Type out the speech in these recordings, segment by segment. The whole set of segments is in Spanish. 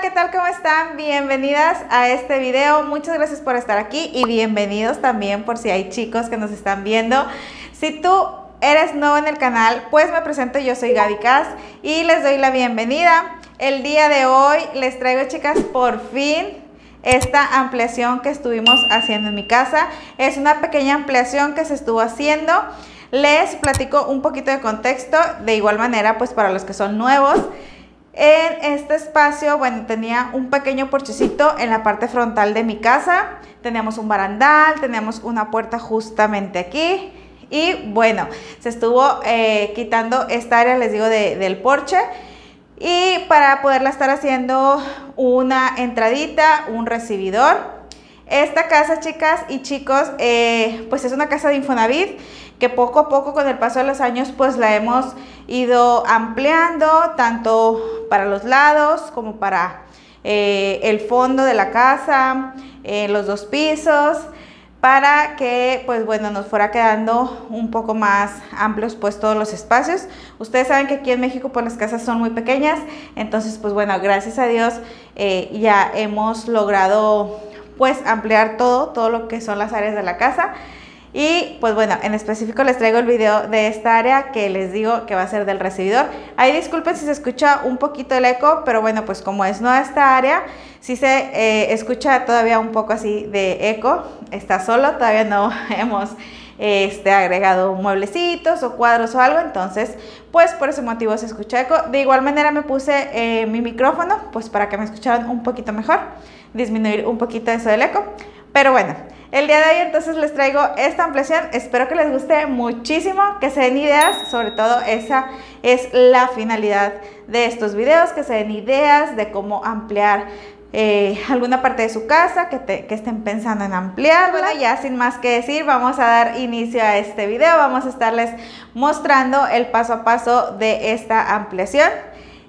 Hola, ¿qué tal? ¿Cómo están? Bienvenidas a este video. Muchas gracias por estar aquí y bienvenidos también por si hay chicos que nos están viendo. Si tú eres nuevo en el canal, pues me presento, yo soy Gaby Cass y les doy la bienvenida. El día de hoy les traigo, chicas, por fin esta ampliación que estuvimos haciendo en mi casa. Es una pequeña ampliación que se estuvo haciendo. Les platico un poquito de contexto, de igual manera pues para los que son nuevos. En este espacio, bueno, tenía un pequeño porchecito en la parte frontal de mi casa. Teníamos un barandal, teníamos una puerta justamente aquí. Y bueno, se estuvo quitando esta área, les digo, del porche. Y para poderla estar haciendo una entradita, un recibidor. Esta casa, chicas y chicos, pues es una casa de Infonavit que poco a poco, con el paso de los años, pues la hemos ido ampliando, tanto para los lados como para el fondo de la casa, los dos pisos, para que, pues bueno, nos fuera quedando un poco más amplios pues todos los espacios. Ustedes saben que aquí en México pues las casas son muy pequeñas, entonces pues bueno, gracias a Dios ya hemos logrado pues ampliar todo lo que son las áreas de la casa. Y pues bueno, en específico les traigo el video de esta área que les digo que va a ser del recibidor. Ahí disculpen si se escucha un poquito el eco, pero bueno, pues como es nueva esta área, sí se escucha todavía un poco así de eco. Está solo, todavía no hemos agregado mueblecitos o cuadros o algo, entonces pues por ese motivo se escucha eco. De igual manera me puse mi micrófono pues para que me escucharan un poquito mejor, disminuir un poquito eso del eco. Pero bueno, el día de hoy entonces les traigo esta ampliación. Espero que les guste muchísimo, que se den ideas, sobre todo esa es la finalidad de estos videos, que se den ideas de cómo ampliar alguna parte de su casa, que estén pensando en ampliar. Bueno, ya sin más que decir, vamos a dar inicio a este video. Vamos a estarles mostrando el paso a paso de esta ampliación.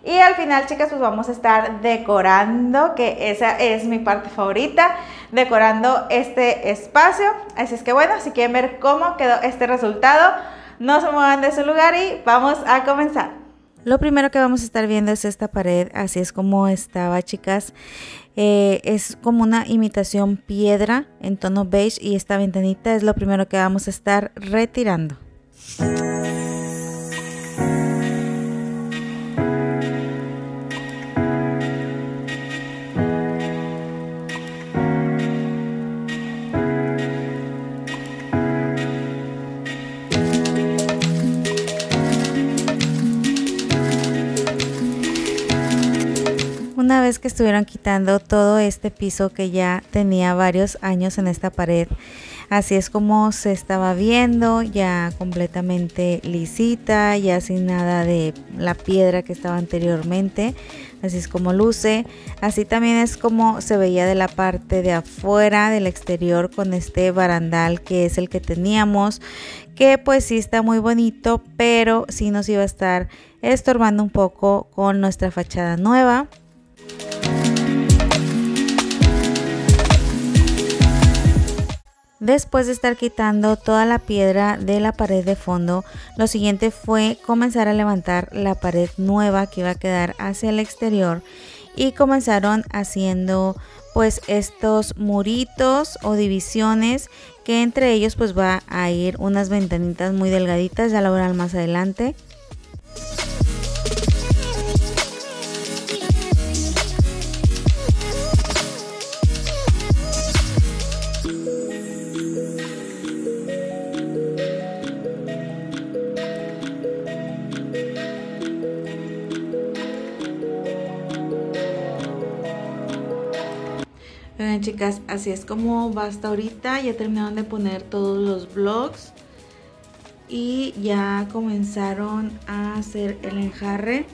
Y al final, chicas, pues vamos a estar decorando, que esa es mi parte favorita, decorando este espacio. Así es que bueno, si quieren ver cómo quedó este resultado, no se muevan de su lugar y vamos a comenzar. Lo primero que vamos a estar viendo es esta pared, así es como estaba, chicas. Es como una imitación piedra en tono beige y esta ventanita es lo primero que vamos a estar retirando. Una vez que estuvieron quitando todo este piso que ya tenía varios años en esta pared, así es como se estaba viendo, ya completamente lisita, ya sin nada de la piedra que estaba anteriormente. Así es como luce, así también es como se veía de la parte de afuera, del exterior, con este barandal que es el que teníamos, que pues sí está muy bonito, pero sí nos iba a estar estorbando un poco con nuestra fachada nueva. Después de estar quitando toda la piedra de la pared de fondo, lo siguiente fue comenzar a levantar la pared nueva que iba a quedar hacia el exterior y comenzaron haciendo pues estos muritos o divisiones que entre ellos pues va a ir unas ventanitas muy delgaditas, ya lo verán más adelante. Bien, chicas, así es como va hasta ahorita. Ya terminaron de poner todos los blocks y ya comenzaron a hacer el enjarre.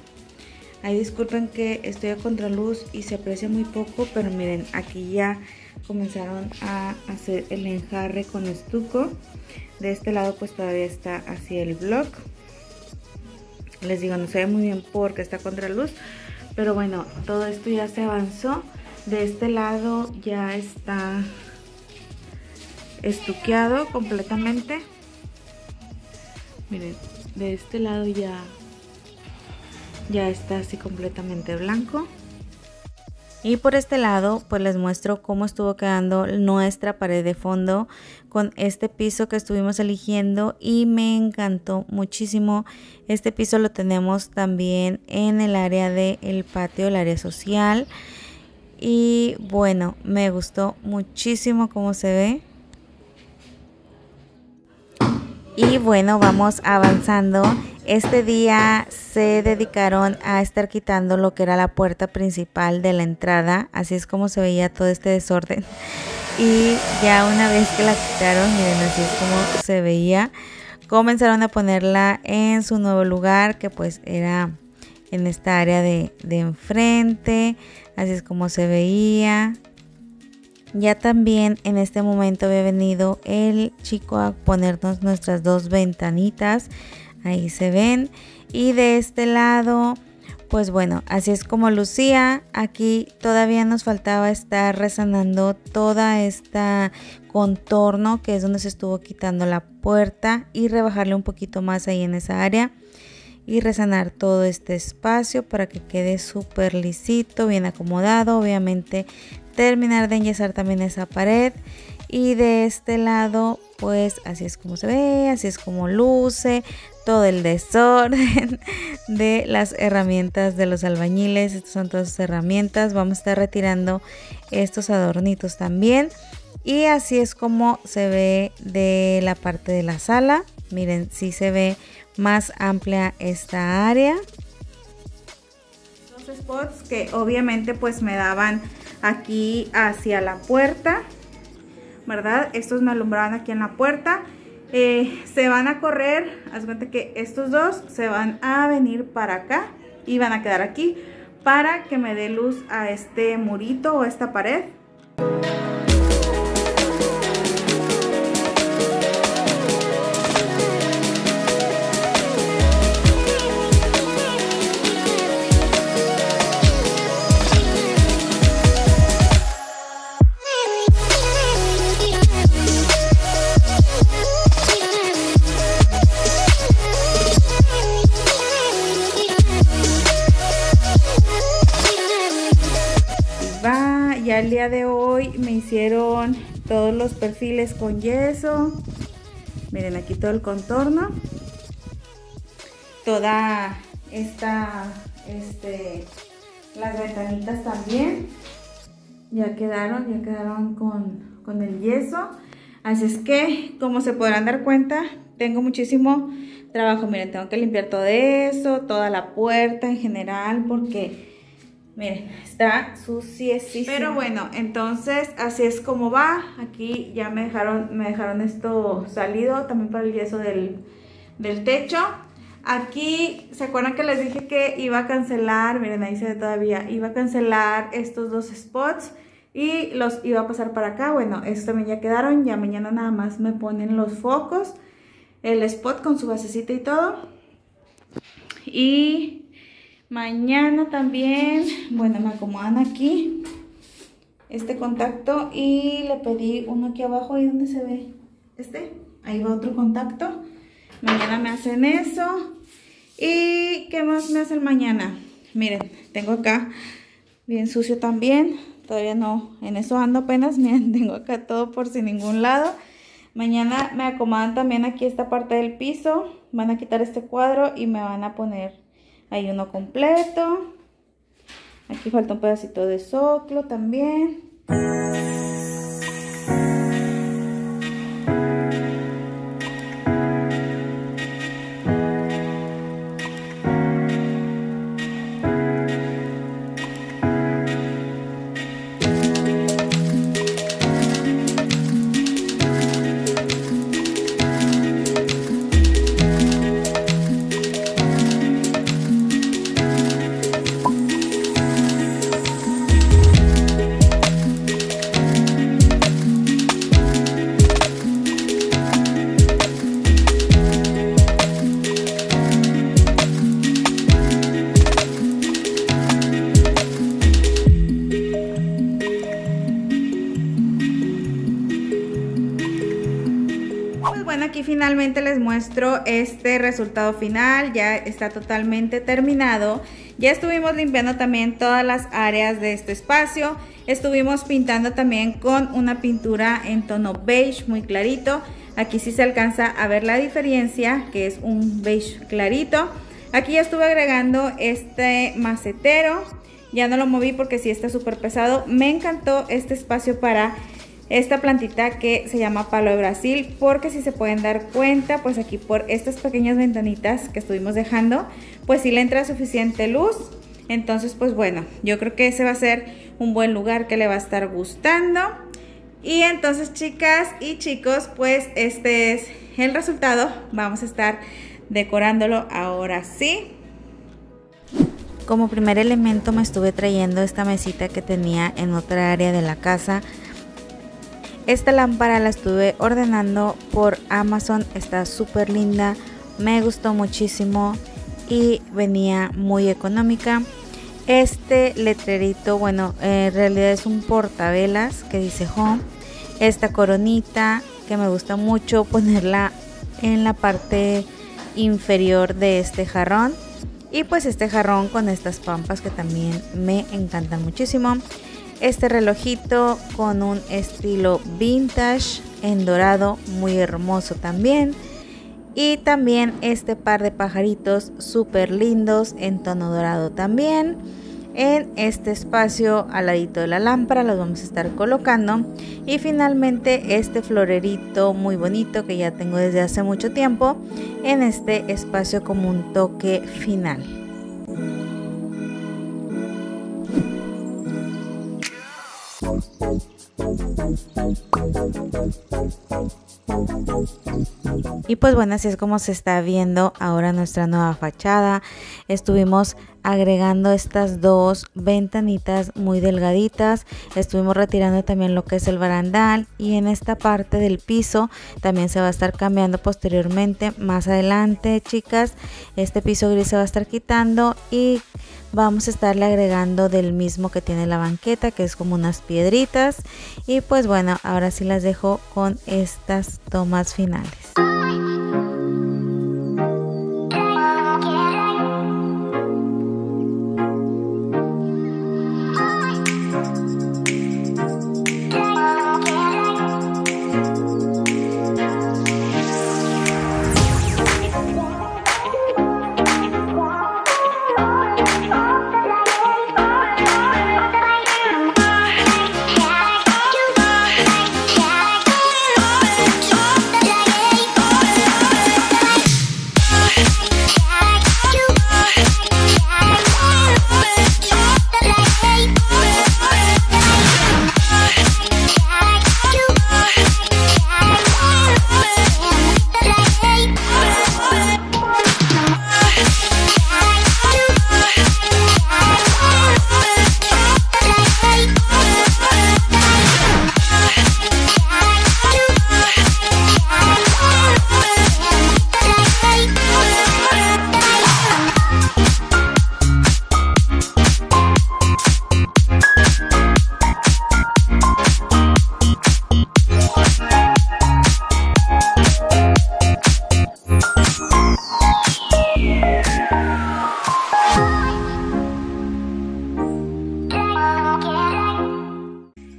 Ahí disculpen que estoy a contraluz y se aprecia muy poco, pero miren, aquí ya comenzaron a hacer el enjarre con estuco. De este lado pues todavía está así el block. Les digo, no se ve muy bien porque está a contraluz, pero bueno, todo esto ya se avanzó. De este lado ya está estuqueado completamente. Miren, de este lado ya está así completamente blanco. Y por este lado pues les muestro cómo estuvo quedando nuestra pared de fondo con este piso que estuvimos eligiendo y me encantó muchísimo. Este piso lo tenemos también en el área del patio, el área social. Y bueno, me gustó muchísimo cómo se ve. Y bueno, vamos avanzando. Este día se dedicaron a estar quitando lo que era la puerta principal de la entrada. Así es como se veía todo este desorden. Y ya una vez que la quitaron, miren, así es como se veía. Comenzaron a ponerla en su nuevo lugar, que pues era en esta área de enfrente. Así es como se veía. Ya también en este momento había venido el chico a ponernos nuestras dos ventanitas. Ahí se ven. Y de este lado, pues bueno, así es como lucía. Aquí todavía nos faltaba estar resanando toda esta contorno, que es donde se estuvo quitando la puerta, y rebajarle un poquito más ahí en esa área. Y resanar todo este espacio para que quede súper lisito, bien acomodado. Obviamente terminar de enyesar también esa pared. Y de este lado pues así es como se ve, así es como luce todo el desorden de las herramientas de los albañiles. Estas son todas sus herramientas. Vamos a estar retirando estos adornitos también. Y así es como se ve de la parte de la sala. Miren, sí se ve más amplia esta área. Los spots que obviamente pues me daban aquí hacia la puerta, ¿verdad? Estos me alumbraban aquí en la puerta. Se van a correr, haz cuenta que estos dos se van a venir para acá y van a quedar aquí para que me dé luz a este murito o esta pared. El día de hoy me hicieron todos los perfiles con yeso. Miren aquí todo el contorno, toda esta, las ventanitas también ya quedaron con el yeso. Así es que, como se podrán dar cuenta, tengo muchísimo trabajo. Miren, tengo que limpiar todo eso, toda la puerta en general, porque miren, está suciecísimo. Pero bueno, entonces así es como va. Aquí ya me dejaron esto salido también para el yeso del techo. Aquí, ¿se acuerdan que les dije que iba a cancelar? Miren, ahí se ve todavía. Iba a cancelar estos dos spots y los iba a pasar para acá. Bueno, estos también ya quedaron. Ya mañana nada más me ponen los focos, el spot con su basecita y todo. Y mañana también, bueno, me acomodan aquí este contacto y le pedí uno aquí abajo. Ahí donde se ve este, ahí va otro contacto. Mañana me hacen eso. ¿Y qué más me hacen mañana? Miren, tengo acá bien sucio también. Todavía no, en eso ando apenas. Miren, tengo acá todo por sin ningún lado. Mañana me acomodan también aquí esta parte del piso. Van a quitar este cuadro y me van a poner hay uno completo. Aquí falta un pedacito de soclo también. Aquí finalmente les muestro este resultado final. Ya está totalmente terminado. Ya estuvimos limpiando también todas las áreas de este espacio. Estuvimos pintando también con una pintura en tono beige muy clarito. Aquí sí se alcanza a ver la diferencia, que es un beige clarito. Aquí ya estuve agregando este macetero. Ya no lo moví porque sí está súper pesado. Me encantó este espacio para esta plantita que se llama Palo de Brasil, porque si se pueden dar cuenta, pues aquí por estas pequeñas ventanitas que estuvimos dejando, pues sí le entra suficiente luz. Entonces, pues bueno, yo creo que ese va a ser un buen lugar que le va a estar gustando. Y entonces, chicas y chicos, pues este es el resultado. Vamos a estar decorándolo ahora sí. Como primer elemento me estuve trayendo esta mesita que tenía en otra área de la casa. Esta lámpara la estuve ordenando por Amazon, está súper linda, me gustó muchísimo y venía muy económica. Este letrerito, bueno, en realidad es un portavelas que dice Home. Esta coronita que me gusta mucho ponerla en la parte inferior de este jarrón. Y pues este jarrón con estas pampas que también me encantan muchísimo. Este relojito con un estilo vintage en dorado, muy hermoso también. Y también este par de pajaritos súper lindos en tono dorado también. En este espacio al ladito de la lámpara los vamos a estar colocando. Y finalmente este florerito muy bonito que ya tengo desde hace mucho tiempo en este espacio como un toque final. Y pues bueno, así es como se está viendo ahora nuestra nueva fachada. Estuvimos agregando estas dos ventanitas muy delgaditas. Estuvimos retirando también lo que es el barandal. Y en esta parte del piso también se va a estar cambiando posteriormente. Más adelante, chicas, este piso gris se va a estar quitando y vamos a estarle agregando del mismo que tiene la banqueta, que es como unas piedritas. Y pues bueno, ahora sí las dejo con estas tomas finales.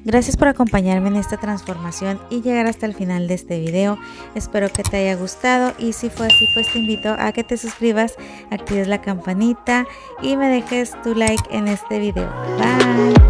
Gracias por acompañarme en esta transformación y llegar hasta el final de este video. Espero que te haya gustado y si fue así, pues te invito a que te suscribas, actives la campanita y me dejes tu like en este video. Bye.